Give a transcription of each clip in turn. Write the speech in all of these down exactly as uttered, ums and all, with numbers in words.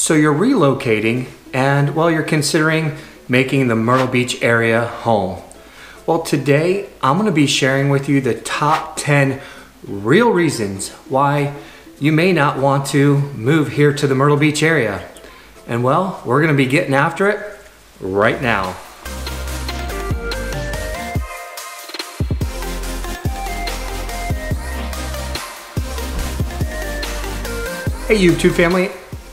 So you're relocating and, well, you're considering making the Myrtle Beach area home. Well, today I'm going to be sharing with you the top ten real reasons why you may not want to move here to the Myrtle Beach area. And well, we're going to be getting after it right now. Hey YouTube family,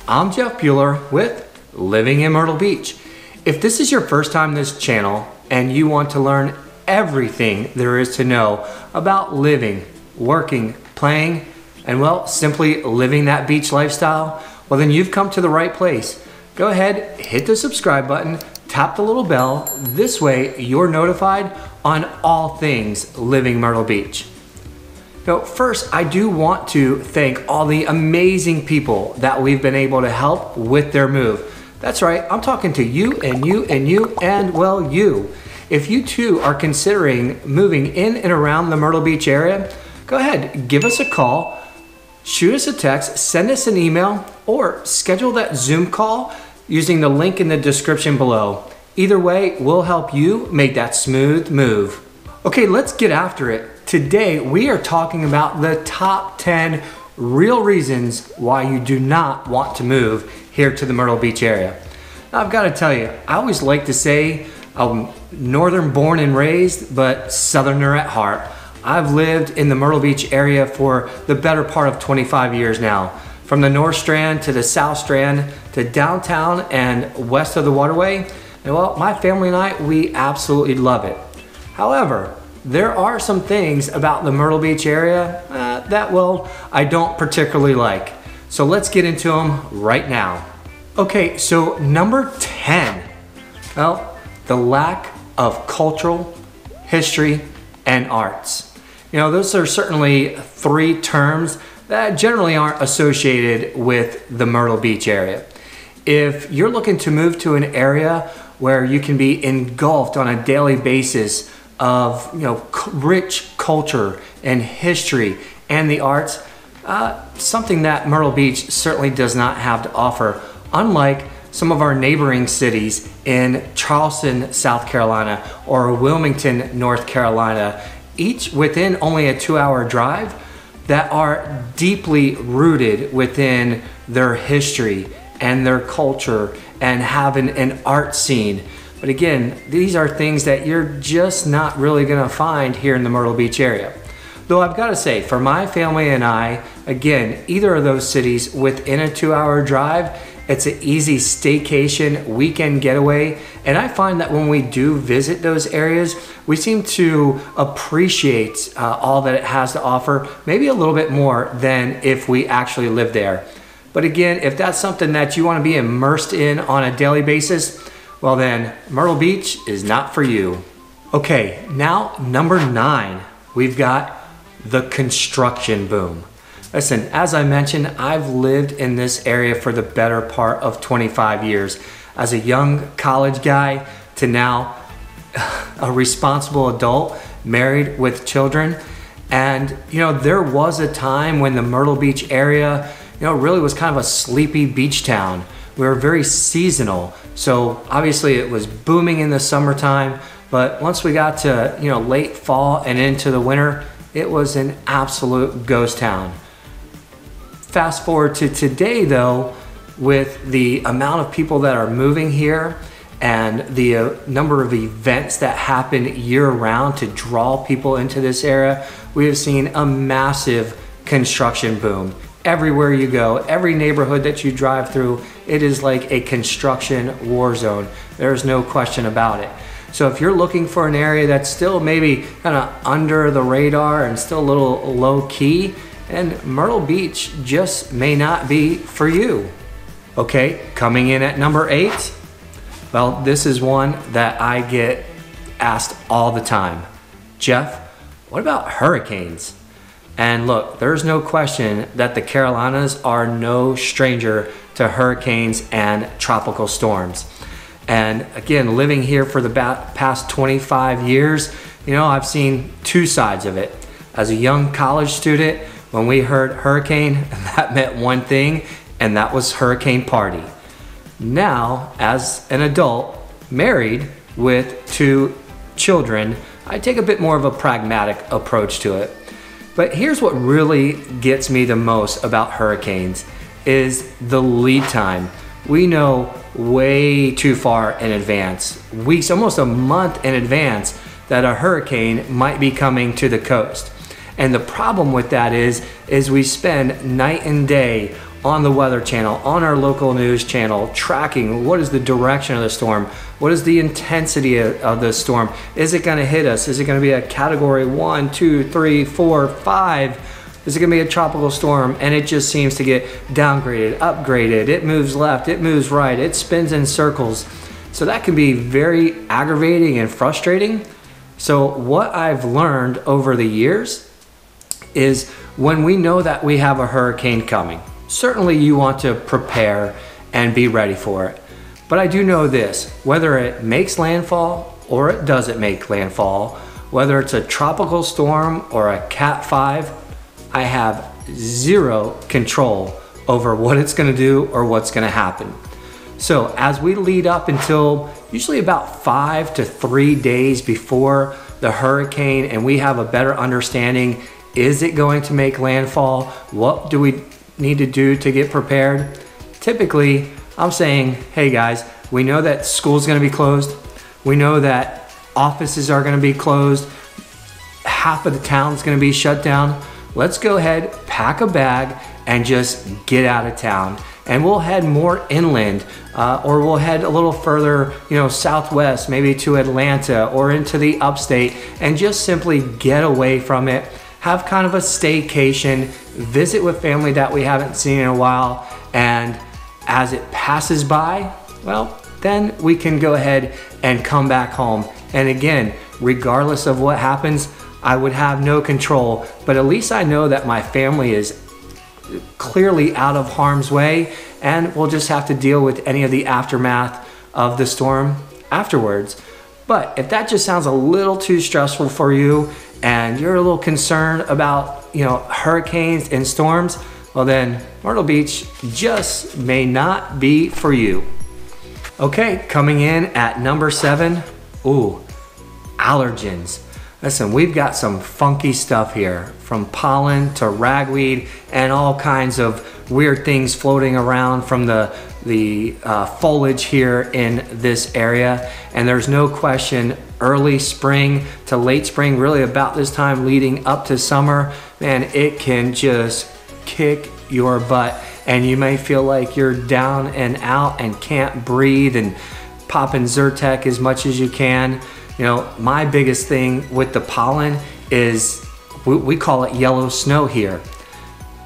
I'm Jeff Bueller with Living in Myrtle Beach. If this is your first time on this channel and you want to learn everything there is to know about living, working, playing, and well, simply living that beach lifestyle, well then you've come to the right place. Go ahead, hit the subscribe button, tap the little bell, this way you're notified on all things Living Myrtle Beach. Now, first, I do want to thank all the amazing people that we've been able to help with their move. That's right, I'm talking to you and you and you and, well, you. If you too are considering moving in and around the Myrtle Beach area, go ahead, give us a call, shoot us a text, send us an email, or schedule that Zoom call using the link in the description below. Either way, we'll help you make that smooth move. Okay, let's get after it. Today, we are talking about the top ten real reasons why you do not want to move here to the Myrtle Beach area. Now, I've got to tell you, I always like to say I'm northern born and raised, but southerner at heart. I've lived in the Myrtle Beach area for the better part of twenty-five years now. From the North Strand to the South Strand to downtown and west of the waterway, and well, my family and I, we absolutely love it. However, there are some things about the Myrtle Beach area uh, that, well, I don't particularly like. So let's get into them right now. Okay, so number ten, well, the lack of cultural, history, and arts. You know, those are certainly three terms that generally aren't associated with the Myrtle Beach area. If you're looking to move to an area where you can be engulfed on a daily basis of, you know, rich culture and history and the arts, uh, something that Myrtle Beach certainly does not have to offer, unlike some of our neighboring cities in Charleston, South Carolina, or Wilmington, North Carolina, each within only a two-hour drive, that are deeply rooted within their history and their culture and having an art scene. But again, these are things that you're just not really gonna find here in the Myrtle Beach area. Though I've gotta say, for my family and I, again, either of those cities within a two hour drive, it's an easy staycation, weekend getaway. And I find that when we do visit those areas, we seem to appreciate uh, all that it has to offer, maybe a little bit more than if we actually live there. But again, if that's something that you wanna be immersed in on a daily basis, well then, Myrtle Beach is not for you. Okay, now number nine, we've got the construction boom. Listen, as I mentioned, I've lived in this area for the better part of twenty-five years. As a young college guy to now a responsible adult, married with children. And you know, there was a time when the Myrtle Beach area, you know, really was kind of a sleepy beach town. We were very seasonal. So obviously it was booming in the summertime, but once we got to, you know, late fall and into the winter, it was an absolute ghost town. Fast forward to today though, with the amount of people that are moving here and the uh, number of events that happen year round to draw people into this area, we have seen a massive construction boom. Everywhere you go, every neighborhood that you drive through, it is like a construction war zone. There's no question about it. So if you're looking for an area that's still maybe kind of under the radar and still a little low key, and Myrtle Beach just may not be for you. Okay, coming in at number eight. Well, this is one that I get asked all the time. Jeff, what about hurricanes? And look, there's no question that the Carolinas are no stranger to hurricanes and tropical storms. And again, living here for the past twenty-five years, you know, I've seen two sides of it. As a young college student, when we heard hurricane, that meant one thing, and that was hurricane party. Now, as an adult, married with two children, I take a bit more of a pragmatic approach to it. But here's what really gets me the most about hurricanes is the lead time. We know way too far in advance, weeks, almost a month in advance, that a hurricane might be coming to the coast. And the problem with that is, is we spend night and day on the Weather Channel, on our local news channel, tracking what is the direction of the storm, what is the intensity of, of the storm, is it gonna hit us, is it gonna be a category one, two, three, four, five, is it gonna be a tropical storm? And it just seems to get downgraded, upgraded, it moves left, it moves right, it spins in circles. So that can be very aggravating and frustrating. So what I've learned over the years is when we know that we have a hurricane coming, certainly you want to prepare and be ready for it. But I do know this, whether it makes landfall or it doesn't make landfall, whether it's a tropical storm or a cat five, I have zero control over what it's gonna do or what's gonna happen. So as we lead up until usually about five to three days before the hurricane and we have a better understanding, is it going to make landfall? What do we need to do to get prepared? Typically, I'm saying, hey guys, we know that school's gonna be closed. We know that offices are gonna be closed. Half of the town's gonna be shut down. Let's go ahead, pack a bag, and just get out of town. And we'll head more inland, uh, or we'll head a little further, you know, southwest, maybe to Atlanta or into the upstate, and just simply get away from it. Have kind of a staycation, visit with family that we haven't seen in a while, and as it passes by, well, then we can go ahead and come back home. And again, regardless of what happens, I would have no control, but at least I know that my family is clearly out of harm's way, and we'll just have to deal with any of the aftermath of the storm afterwards. But if that just sounds a little too stressful for you and you're a little concerned about, you know, hurricanes and storms, well then Myrtle Beach just may not be for you. Okay, coming in at number seven, ooh, allergens. Listen, we've got some funky stuff here, from pollen to ragweed and all kinds of weird things floating around from the, the uh, foliage here in this area. And there's no question, early spring to late spring, really about this time leading up to summer, man, it can just kick your butt. And you may feel like you're down and out and can't breathe and popping Zyrtec as much as you can. You know, my biggest thing with the pollen is, we, we call it yellow snow here.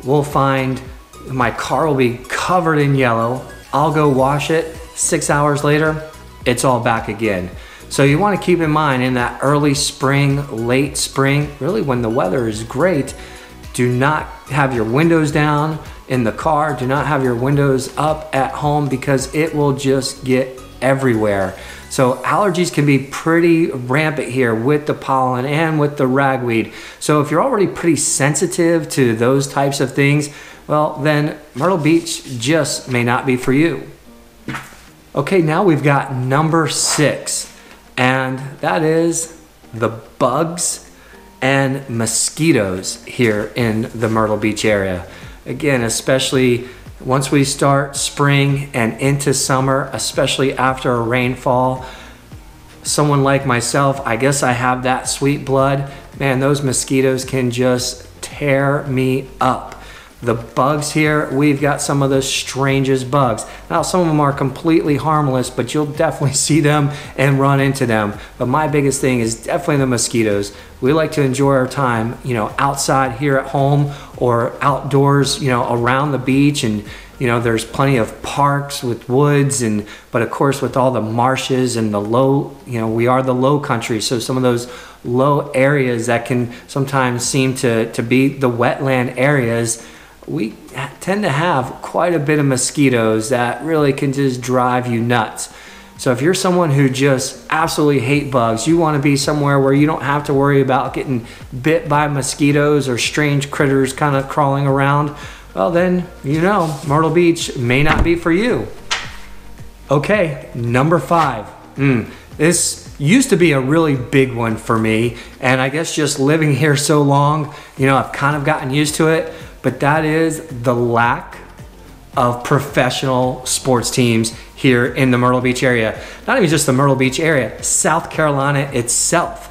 We'll find my car will be covered in yellow. I'll go wash it. Six hours later, it's all back again. So you want to keep in mind in that early spring, late spring, really when the weather is great, do not have your windows down in the car. Do not have your windows up at home because it will just get everywhere. So allergies can be pretty rampant here with the pollen and with the ragweed. So if you're already pretty sensitive to those types of things, well then Myrtle Beach just may not be for you. Okay, now we've got number six, and that is the bugs and mosquitoes here in the Myrtle Beach area. Again, especially once we start spring and into summer, especially after a rainfall, someone like myself, I guess I have that sweet blood, man, those mosquitoes can just tear me up. The bugs here, we've got some of the strangest bugs. Now, some of them are completely harmless, but you'll definitely see them and run into them. But my biggest thing is definitely the mosquitoes. We like to enjoy our time, you know, outside here at home or outdoors, you know, around the beach. And, you know, there's plenty of parks with woods, and, but of course with all the marshes and the low, you know, we are the low country. So some of those low areas that can sometimes seem to, to be the wetland areas, we tend to have quite a bit of mosquitoes that really can just drive you nuts. So if you're someone who just absolutely hate bugs, you want to be somewhere where you don't have to worry about getting bit by mosquitoes or strange critters kind of crawling around, well then, you know, Myrtle Beach may not be for you. Okay, number five. Mm. This used to be a really big one for me, and I guess just living here so long, you know, I've kind of gotten used to it, but that is the lack of professional sports teams here in the Myrtle Beach area. Not even just the Myrtle Beach area, South Carolina itself.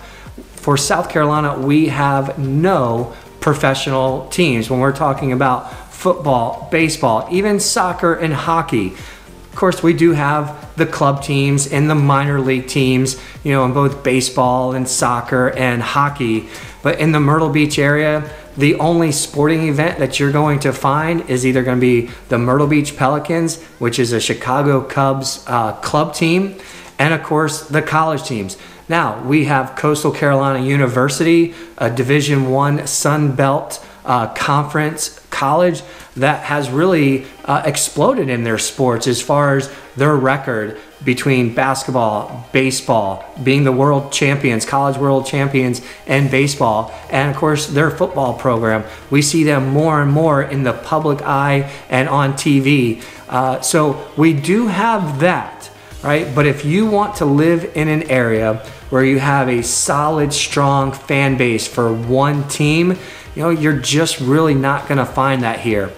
For South Carolina, we have no professional teams. When we're talking about football, baseball, even soccer and hockey, of course, we do have the club teams and the minor league teams, you know, in both baseball and soccer and hockey. But in the Myrtle Beach area, the only sporting event that you're going to find is either going to be the Myrtle Beach Pelicans, which is a Chicago Cubs uh, club team, and of course, the college teams. Now, we have Coastal Carolina University, a Division One Sun Belt uh, conference college that has really uh, exploded in their sports as far as their record between basketball, baseball, being the world champions, college world champions in baseball, and of course their football program. We see them more and more in the public eye and on T V. Uh, so we do have that, right? But if you want to live in an area where you have a solid, strong fan base for one team, you know, you're just really not gonna find that here.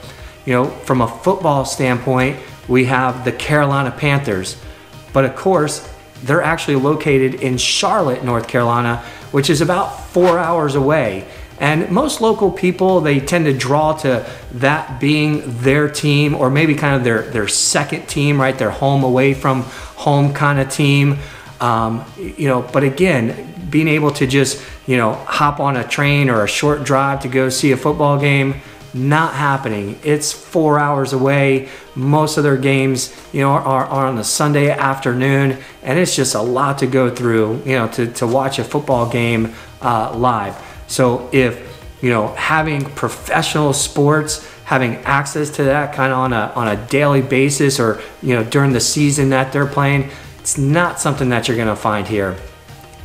You know, from a football standpoint, we have the Carolina Panthers, but of course, they're actually located in Charlotte, North Carolina, which is about four hours away. And most local people, they tend to draw to that being their team, or maybe kind of their, their second team, right? Their home away from home kind of team. Um, you know, but again, being able to just, you know, hop on a train or a short drive to go see a football game, not happening. It's four hours away. Most of their games, you know, are, are on the Sunday afternoon, and it's just a lot to go through, you know, to, to watch a football game uh, live. So if, you know, having professional sports, having access to that kind of on a, on a daily basis, or, you know, during the season that they're playing, it's not something that you're gonna find here.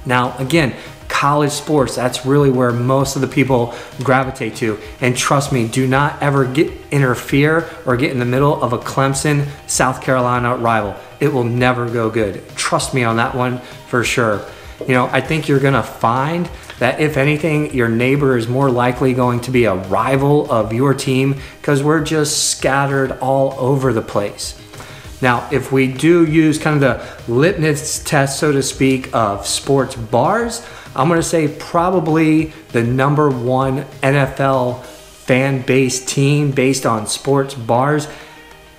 Now, again, college sports, that's really where most of the people gravitate to. And trust me, do not ever get interfere or get in the middle of a Clemson, South Carolina rival. It will never go good. Trust me on that one for sure. You know, I think you're gonna find that if anything, your neighbor is more likely going to be a rival of your team, because we're just scattered all over the place. Now, if we do use kind of the litmus test, so to speak, of sports bars, I'm gonna say probably the number one N F L fan-based team based on sports bars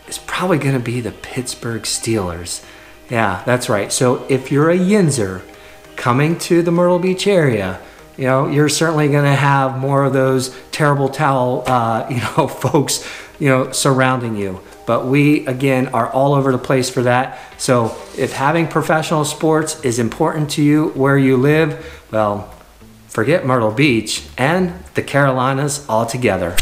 is probably gonna be the Pittsburgh Steelers. Yeah, that's right. So if you're a Yinzer coming to the Myrtle Beach area, you know, you're certainly gonna have more of those terrible towel, uh, you know, folks, you know, surrounding you. But we, again, are all over the place for that. So if having professional sports is important to you where you live, well, forget Myrtle Beach and the Carolinas altogether.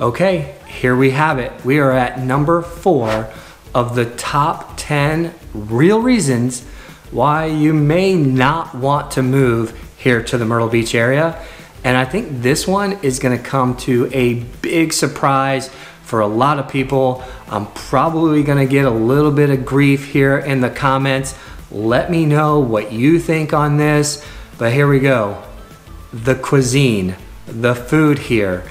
Okay, here we have it. We are at number four of the top ten real reasons why you may not want to move here to the Myrtle Beach area. And I think this one is gonna come to a big surprise for a lot of people. I'm probably gonna get a little bit of grief here in the comments. Let me know what you think on this, but here we go. The cuisine, the food here.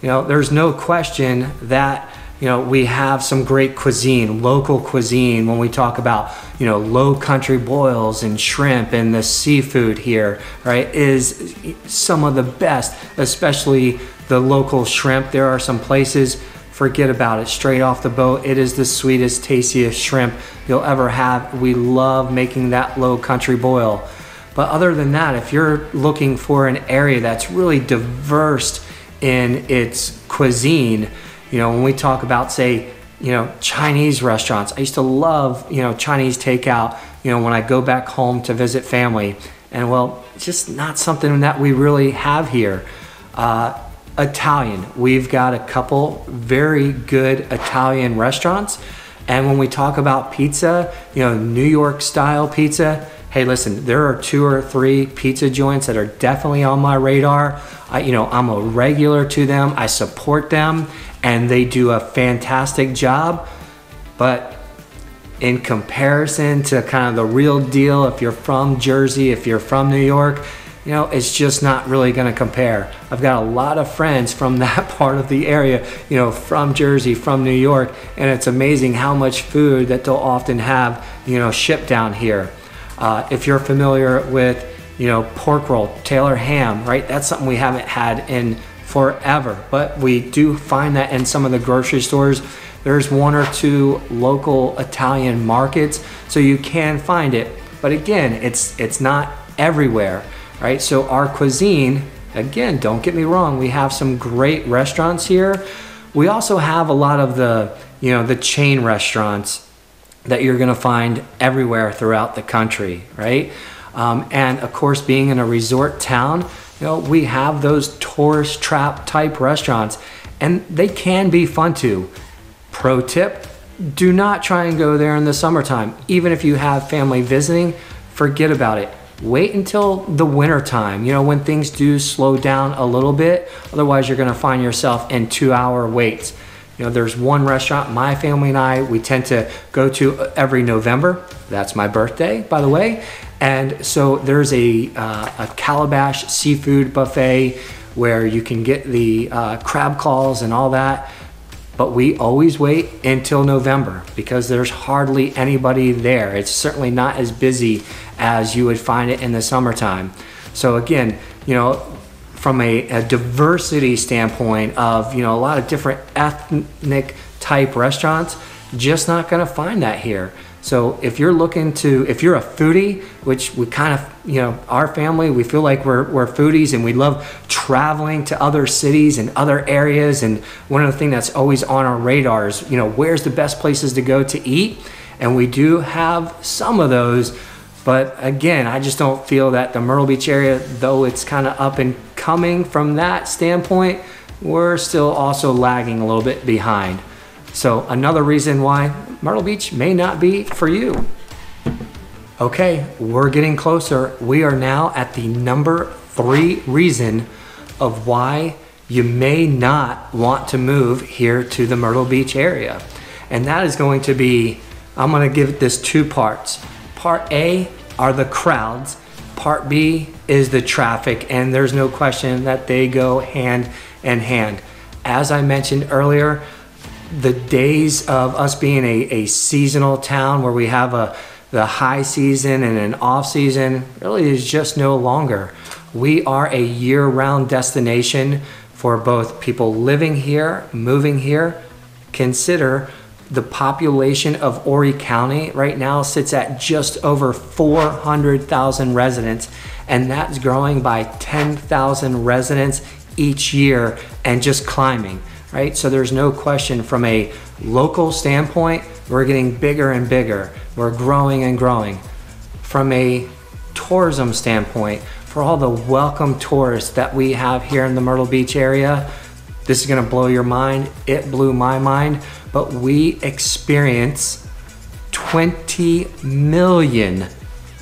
You know, there's no question that, you know, we have some great cuisine, local cuisine, when we talk about, you know, low country boils and shrimp, and the seafood here, right, is some of the best, especially the local shrimp. There are some places, forget about it, straight off the boat. It is the sweetest, tastiest shrimp you'll ever have. We love making that low country boil. But other than that, if you're looking for an area that's really diverse in its cuisine, you know, when we talk about, say, you know, Chinese restaurants, I used to love, you know, Chinese takeout, you know, when I go back home to visit family. And well, it's just not something that we really have here. Uh, Italian. We've got a couple very good Italian restaurants. And when we talk about pizza, you know, New York style pizza, hey, listen, there are two or three pizza joints that are definitely on my radar. I, you know, I'm a regular to them. I support them and they do a fantastic job. But in comparison to kind of the real deal, if you're from Jersey, if you're from New York, you know, it's just not really gonna compare. I've got a lot of friends from that part of the area, you know, from Jersey, from New York, and it's amazing how much food that they'll often have, you know, shipped down here. Uh, if you're familiar with, you know, pork roll, Taylor ham, right? That's something we haven't had in forever, but we do find that in some of the grocery stores. There's one or two local Italian markets, so you can find it. But again, it's, it's not everywhere. Right, so our cuisine, again, don't get me wrong, we have some great restaurants here. We also have a lot of the, you know, the chain restaurants that you're gonna find everywhere throughout the country, right? Um, and of course, being in a resort town, you know, we have those tourist trap type restaurants, and they can be fun too. Pro tip, do not try and go there in the summertime. Even if you have family visiting, forget about it. Wait until the winter time, you know, when things do slow down a little bit. Otherwise, you're gonna find yourself in two hour waits. You know, there's one restaurant my family and I, we tend to go to every November. That's my birthday, by the way. And so there's a, uh, a Calabash seafood buffet where you can get the uh, crab claws and all that. But we always wait until November because there's hardly anybody there. It's certainly not as busy as you would find it in the summertime. So again, you know, from a, a diversity standpoint of, you know, a lot of different ethnic type restaurants, just not gonna find that here. So if you're looking to, if you're a foodie, which we kind of, you know, our family, we feel like we're, we're foodies and we love traveling to other cities and other areas. And one of the things that's always on our radar is, you know, where's the best places to go to eat? And we do have some of those. But again, I just don't feel that the Myrtle Beach area, though it's kind of up and coming from that standpoint, we're still also lagging a little bit behind. So another reason why Myrtle Beach may not be for you. Okay, we're getting closer. We are now at the number three reason of why you may not want to move here to the Myrtle Beach area. And that is going to be, I'm gonna give this two parts. Part A are the crowds. Part B is the traffic, and there's no question that they go hand in hand. As I mentioned earlier, the days of us being a, a seasonal town where we have a the high season and an off season really is just no longer. We are a year-round destination for both people living here, moving here. Consider the population of Horry County right now sits at just over four hundred thousand residents, and that's growing by ten thousand residents each year and just climbing. Right? So there's no question from a local standpoint, we're getting bigger and bigger. We're growing and growing. From a tourism standpoint, for all the welcome tourists that we have here in the Myrtle Beach area, this is gonna blow your mind. It blew my mind, but we experience twenty million,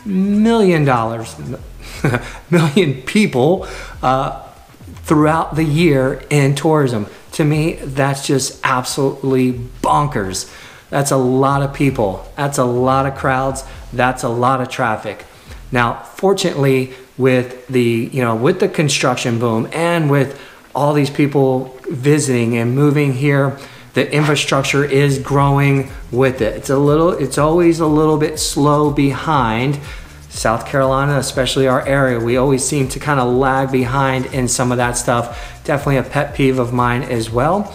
million dollars, million people uh, throughout the year in tourism. To me, that's just absolutely bonkers. That's a lot of people. That's a lot of crowds. That's a lot of traffic. Now, fortunately, with the, you know, with the construction boom and with all these people visiting and moving here, the infrastructure is growing with it. It's a little, it's always a little bit slow behind. South Carolina, especially our area, we always seem to kind of lag behind in some of that stuff. Definitely a pet peeve of mine as well.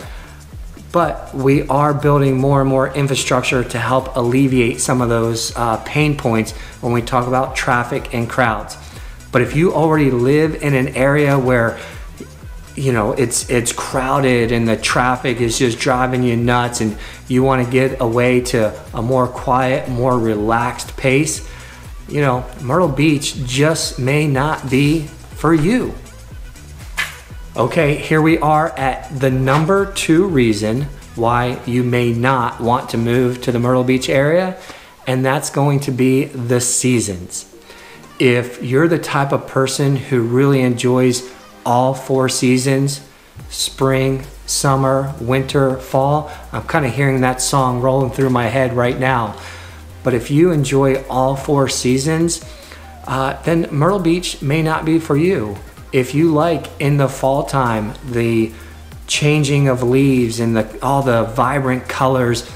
But we are building more and more infrastructure to help alleviate some of those uh, pain points when we talk about traffic and crowds. But if you already live in an area where, you know, it's, it's crowded and the traffic is just driving you nuts and you want to get away to a more quiet, more relaxed pace, you know, Myrtle Beach just may not be for you. Okay, here we are at the number two reason why you may not want to move to the Myrtle Beach area, and that's going to be the seasons. If you're the type of person who really enjoys all four seasons, spring, summer, winter, fall, I'm kind of hearing that song rolling through my head right now. But if you enjoy all four seasons, uh, then Myrtle Beach may not be for you. If you like in the fall time, the changing of leaves and the, all the vibrant colors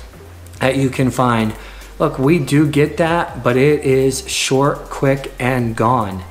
that you can find. Look, we do get that, but it is short, quick, and gone.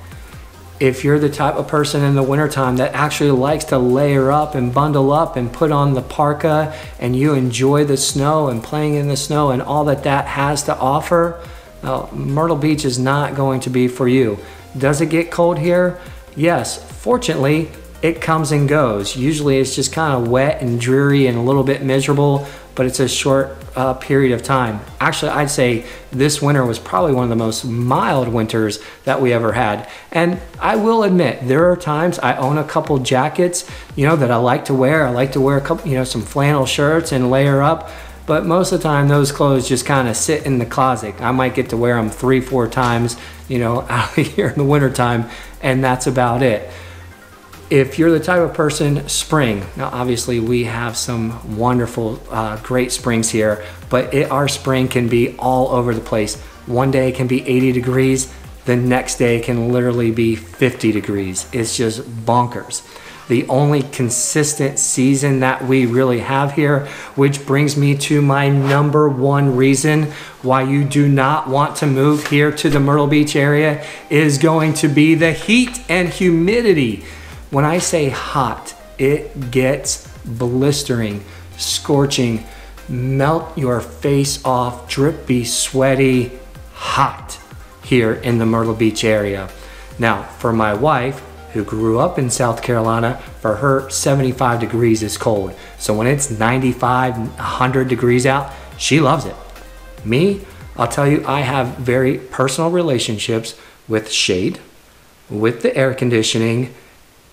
If you're the type of person in the wintertime that actually likes to layer up and bundle up and put on the parka and you enjoy the snow and playing in the snow and all that that has to offer, well, Myrtle Beach is not going to be for you. Does it get cold here? Yes, fortunately, it comes and goes. Usually it's just kind of wet and dreary and a little bit miserable, but it's a short uh, period of time. Actually, I'd say this winter was probably one of the most mild winters that we ever had. And I will admit, there are times I own a couple jackets, you know, that I like to wear. I like to wear a couple, you know, some flannel shirts and layer up, but most of the time those clothes just kind of sit in the closet. I might get to wear them three, four times, you know, out here in the wintertime, and that's about it. If you're the type of person, spring. Now, obviously we have some wonderful, uh, great springs here, but it, our spring can be all over the place. One day it can be eighty degrees, the next day it can literally be fifty degrees. It's just bonkers. The only consistent season that we really have here, which brings me to my number one reason why you do not want to move here to the Myrtle Beach area, is going to be the heat and humidity. When I say hot, it gets blistering, scorching, melt your face off, drippy, sweaty, hot here in the Myrtle Beach area. Now, for my wife, who grew up in South Carolina, for her, seventy-five degrees is cold. So when it's ninety-five, one hundred degrees out, she loves it. Me, I'll tell you, I have very personal relationships with shade, with the air conditioning,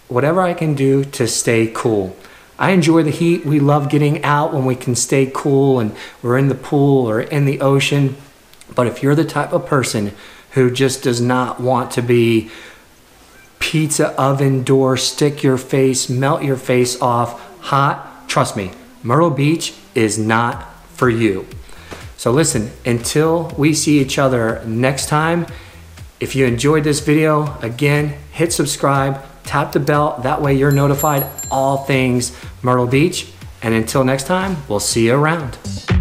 whatever I can do to stay cool. I enjoy the heat. We love getting out when we can stay cool and we're in the pool or in the ocean. But if you're the type of person who just does not want to be pizza oven door, stick your face, melt your face off, hot, trust me, Myrtle Beach is not for you. So listen, until we see each other next time, if you enjoyed this video, again, hit subscribe, tap the bell, that way you're notified all things Myrtle Beach. And until next time, we'll see you around.